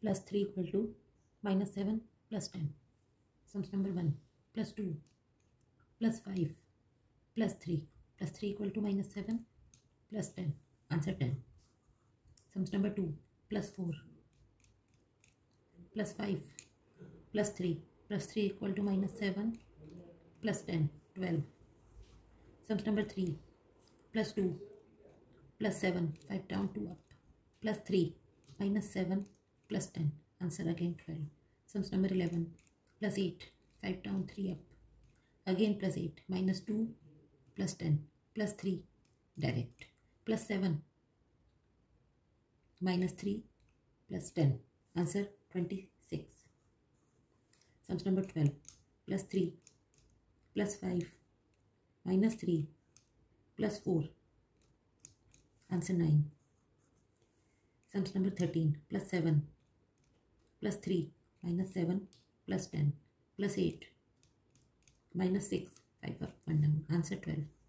plus 3 equal to minus 7 plus 10. Sums number 1 plus 2 plus 5 plus 3 plus 3 equal to minus 7 plus 10. Answer 10. Sums number 2 plus 4 plus 5 plus 3 plus 3 equal to minus 7 plus 10. 12. Sums number 3 plus 2 plus 7, 5 down 2 up, plus 3 minus 7 plus 10. Answer again 12. Sums number 11 plus 8, 5 down 3 up, again plus 8 minus 2 plus 10 plus 3 direct, plus 7 minus 3 plus 10. Answer 26. Sums number 12 plus 3 plus 5 minus 3 plus 4. Answer 9. Sums number 13 plus 7 plus 3 minus 7 plus 10 plus 8 minus 6, 5 up 1 down. Answer 12.